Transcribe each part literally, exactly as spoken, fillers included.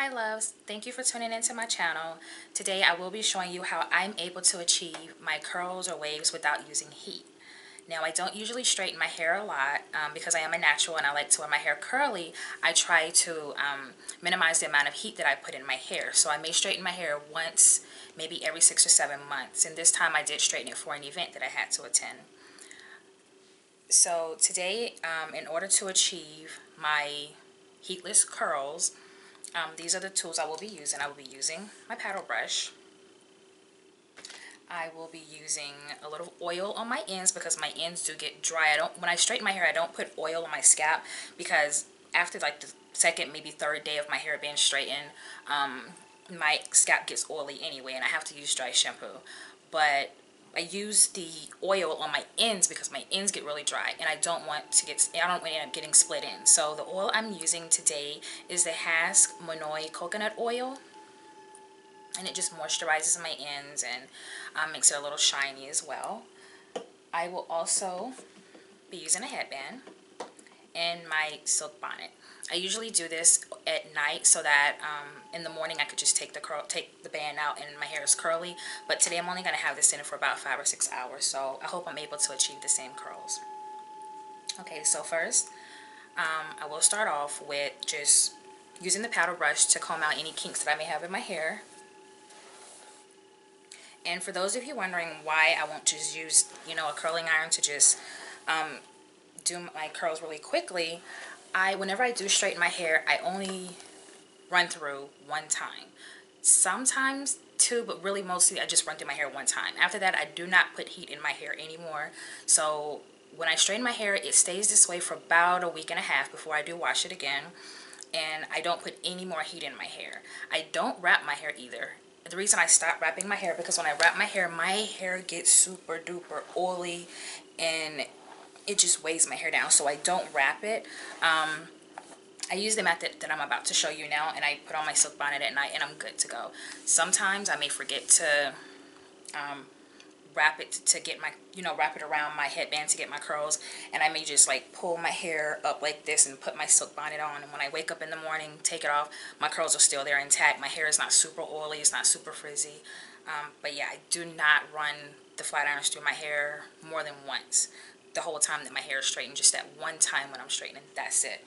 Hi loves, thank you for tuning into my channel. Today I will be showing you how I'm able to achieve my curls or waves without using heat. Now I don't usually straighten my hair a lot um, because I am a natural and I like to wear my hair curly. I try to um, minimize the amount of heat that I put in my hair. So I may straighten my hair once, maybe every six or seven months. And this time I did straighten it for an event that I had to attend. So today, um, in order to achieve my heatless curls, Um, these are the tools I will be using. I will be using my paddle brush. I will be using a little oil on my ends because my ends do get dry. I don't, when I straighten my hair, I don't put oil on my scalp because after like the second, maybe third day of my hair being straightened, um, my scalp gets oily anyway and I have to use dry shampoo. But I use the oil on my ends because my ends get really dry and I don't want to get, I don't end up getting split in. So the oil I'm using today is the Hask Monoi Coconut Oil, and it just moisturizes my ends and um, makes it a little shiny as well. I will also be using a headband and my silk bonnet. I usually do this at night so that um, in the morning I could just take the curl, take the band out and my hair is curly. But today I'm only going to have this in for about five or six hours. So I hope I'm able to achieve the same curls. Okay, so first um, I will start off with just using the paddle brush to comb out any kinks that I may have in my hair. And for those of you wondering why I won't just use, you know, a curling iron to just um, do my curls really quickly, I, whenever I do straighten my hair, I only run through one time. Sometimes two, but really mostly I just run through my hair one time. After that, I do not put heat in my hair anymore. So when I straighten my hair, it stays this way for about a week and a half before I do wash it again. And I don't put any more heat in my hair. I don't wrap my hair either. The reason I stopped wrapping my hair, because when I wrap my hair, my hair gets super duper oily and it just weighs my hair down, so I don't wrap it. Um, I use the method that I'm about to show you now, and I put on my silk bonnet at night, and I'm good to go. Sometimes I may forget to um, wrap it to get my, you know, wrap it around my headband to get my curls, and I may just like pull my hair up like this and put my silk bonnet on, and when I wake up in the morning, take it off, my curls are still there intact. My hair is not super oily, it's not super frizzy, um, but yeah, I do not run the flat irons through my hair more than once. The whole time that my hair is straightened, just that one time when I'm straightening, that's it.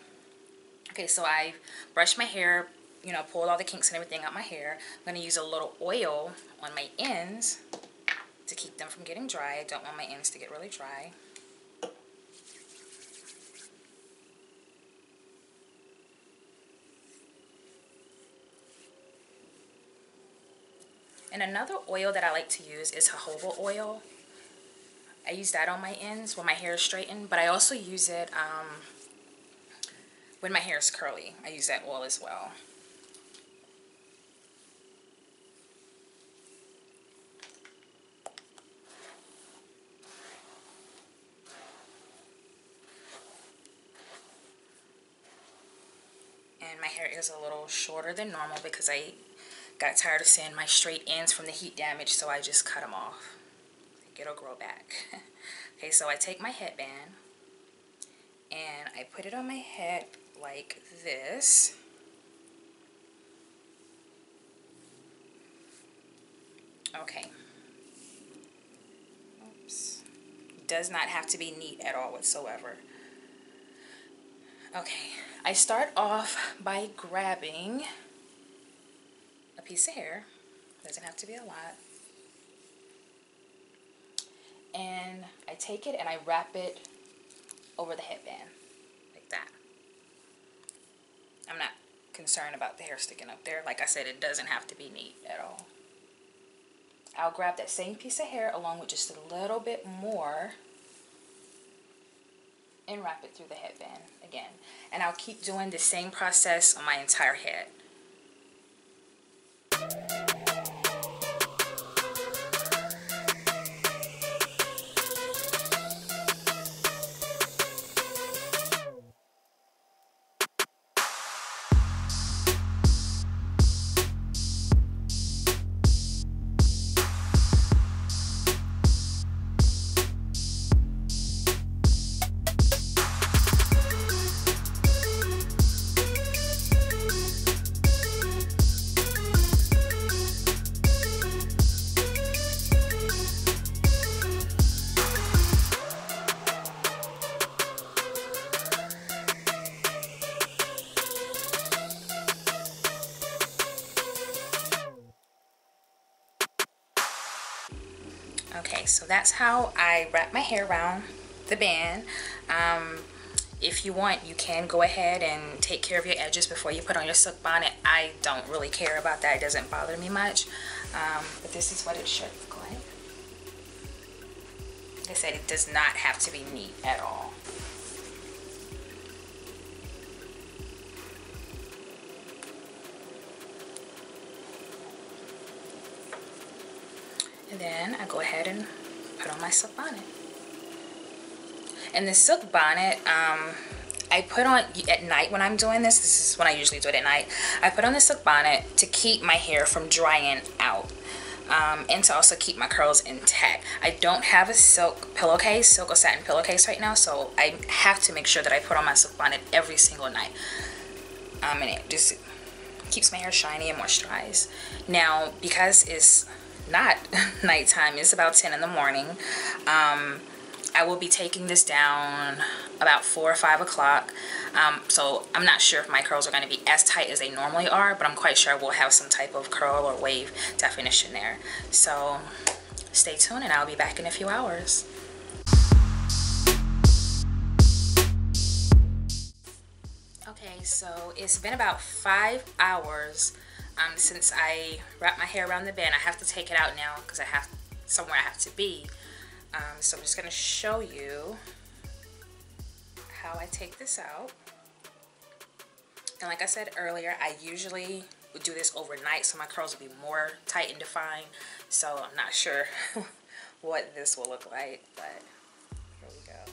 Okay, so I brushed my hair, you know, pulled all the kinks and everything out my hair. I'm going to use a little oil on my ends to keep them from getting dry. I don't want my ends to get really dry. And another oil that I like to use is jojoba oil. I use that on my ends when my hair is straightened, but I also use it um, when my hair is curly. I use that oil as well. And my hair is a little shorter than normal because I got tired of seeing my straight ends from the heat damage, so I just cut them off. It'll grow back. Okay, so I take my headband and I put it on my head like this. Okay. Oops. Does not have to be neat at all whatsoever. Okay, I start off by grabbing a piece of hair. Doesn't have to be a lot. And I take it and I wrap it over the headband like that. I'm not concerned about the hair sticking up there. Like I said, it doesn't have to be neat at all. I'll grab that same piece of hair along with just a little bit more and wrap it through the headband again. And I'll keep doing the same process on my entire head. that's how I wrap my hair around the band. Um, if you want, you can go ahead and take care of your edges before you put on your silk bonnet. I don't really care about that. It doesn't bother me much. Um, but this is what it should look like. Like I said, it does not have to be neat at all. And then I go ahead and put on my silk bonnet. And the silk bonnet, um, I put on at night when I'm doing this. This is when I usually do it at night. I put on the silk bonnet to keep my hair from drying out. Um, and to also keep my curls intact. I don't have a silk pillowcase, silk or satin pillowcase right now, so I have to make sure that I put on my silk bonnet every single night. Um, and it just keeps my hair shiny and moisturized. Now, because it's not nighttime, it's about ten in the morning, um, I will be taking this down about four or five o'clock. Um, so I'm not sure if my curls are going to be as tight as they normally are, but I'm quite sure we'll have some type of curl or wave definition there. So stay tuned and I'll be back in a few hours. Okay, so it's been about five hours um, since I wrapped my hair around the band. I have to take it out now because I have somewhere I have to be. Um, so I'm just going to show you how I take this out. And like I said earlier, I usually would do this overnight, so my curls would be more tight and defined. So I'm not sure what this will look like, but here we go.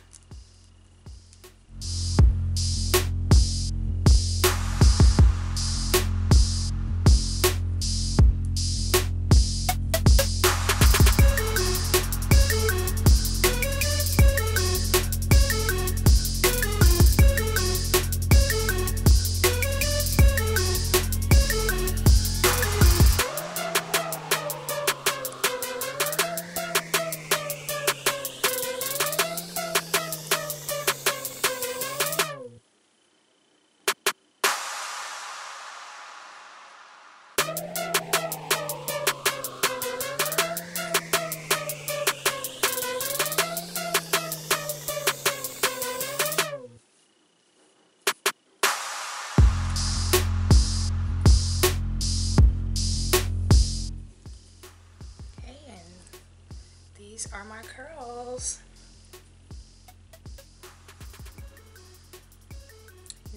These are my curls.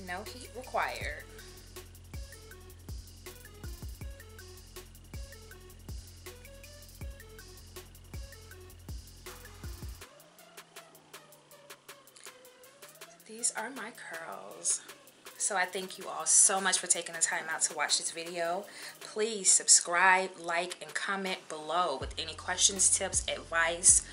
No heat required. These are my curls. So I thank you all so much for taking the time out to watch this video. Please subscribe, like, and comment below with any questions, tips, advice.